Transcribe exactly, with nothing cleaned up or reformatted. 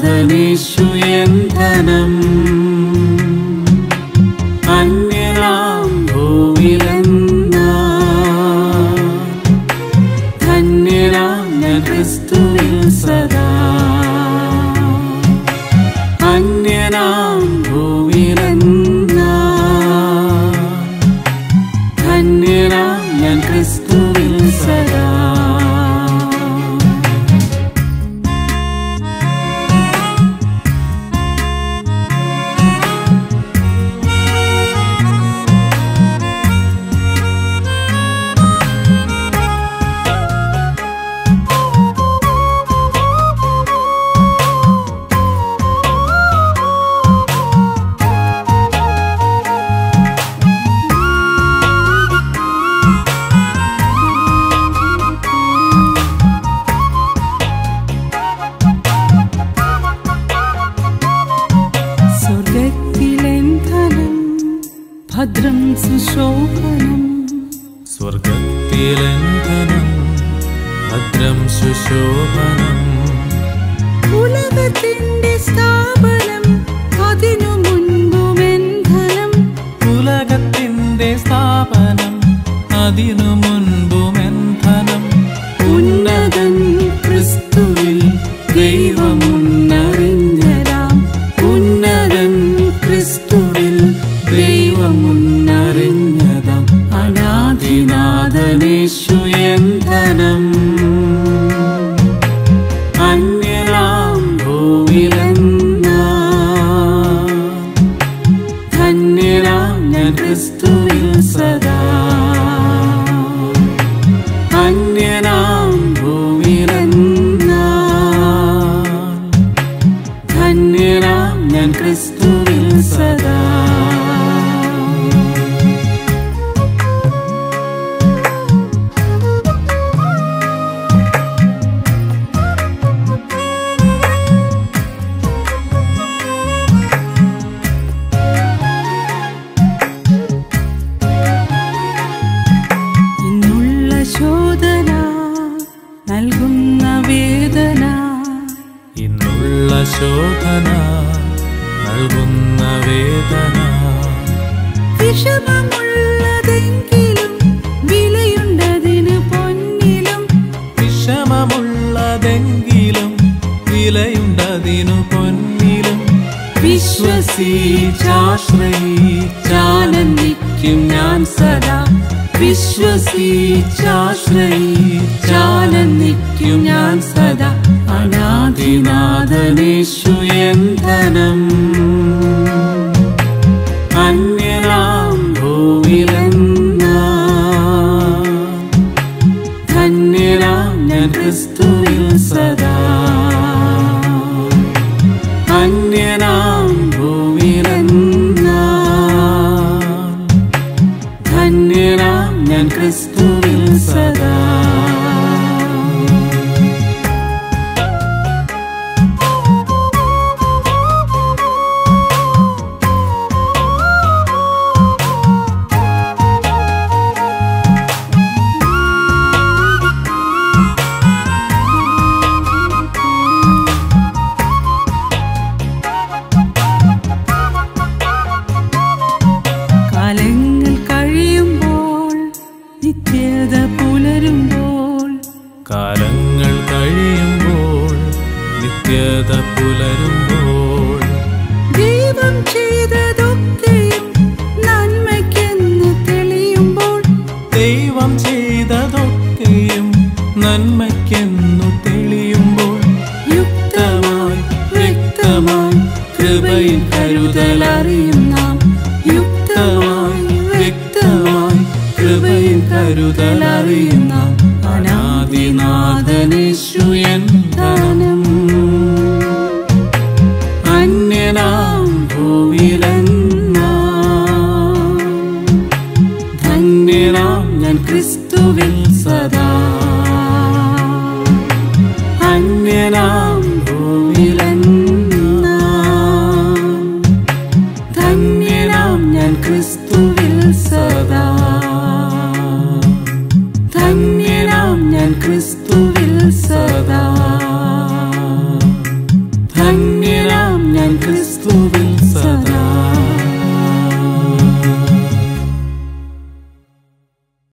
കാതലീശു N ധനം അന്യനാം ഭൂമിലെന്ന ധന്യനാം ഞാൻ ക്രിസ്തുവിൽ സദാ അന്യനാം ഭൂമിലെന്ന ധന്യനാം ഞാൻ ക്രിസ്തുവിൽ സദാ. ഭദ്രം സുശോഭനം സ്വർഗത്തിലെന്തനം ഭദ്രം സുശോഭനം ഉലകത്തിന്റെ സ്ഥാപനം അതിനു മുൻപുമെന്ധനം ഉലകത്തിന്റെ സ്ഥാപനം അതിനു മുൻപുമെന്ധനം ഉന്നതൻ ക്രിസ്തുവിൽ ദൈവമുന്നറിഞ്ഞരാം ഉന്നതൻ ക്രിസ്തുവിൽ ദൈവമുന്നറിഞ്ഞതാം അനാദിനാഥനേശു എൻ ധനം അന്യനാം ഭൂമിലെന്ന ധന്യനാം ഞാൻ ക്രിസ്തുവിൽ സദാ അന്യനാം ഭൂമിലെന്ന ധന്യനാം ഞാൻ ക്രിസ്തുവിൽ സദാ. ഇന്നുള്ള ശോധന നൽകുന്ന വേദന വിഷമമുള്ളതെങ്കിലും വിലയുണ്ടതിന് പൊന്നിലും വിഷമമുള്ളതെങ്കിലും വിലയുണ്ടതിനു പൊന്നിലും വിശ്വസിച്ചാശ്രയിച്ചാനന്ദിക്കും ഞാൻ സദാ വിശ്വസിച്ചാശ്രയിച്ചാനന്ദിക്കും ഞാൻ സദാ അനാദിനാഥനേശു എൻ ധനം അന്യനാം ഭൂമിലെന്ന ധന്യനാം ഞാൻ ക്രിസ്തുവിൽ സദാ അന്യനാം ഭൂമിലെന്ന ധന്യനാം ഞാൻ ക്രിസ്തുവിൽ സദാ. കാലങ്ങൾ കഴിയുമ്പോൾ നിത്യത പുലരുമ്പോൾ കാലങ്ങൾ കഴിയുമ്പോൾ നിത്യത പുലരുമ്പോൾ ദൈവം ചെയ്തതൊക്കെയും നന്മയ്ക്കെന്ന് തെളിയുമ്പോൾ ദൈവം ചെയ്തതൊക്കെയും നന്മയ്ക്കെന്നു തെളിയുമ്പോൾ യുക്തമായി വ്യക്തമായി കൃപയിൽ കരുതലറിയുന്ന കരുതലറിയുന്ന അനാദിനാഥനേശു എൻ ധനം അന്യനാം ഭൂമിലെന്ന ധന്യനാം ഞാൻ ക്രിസ്തുവിൽ സദാ അന്യനാം ഭൂമിലെന്ന ധന്യനാം ഞാൻ ക്രിസ്തു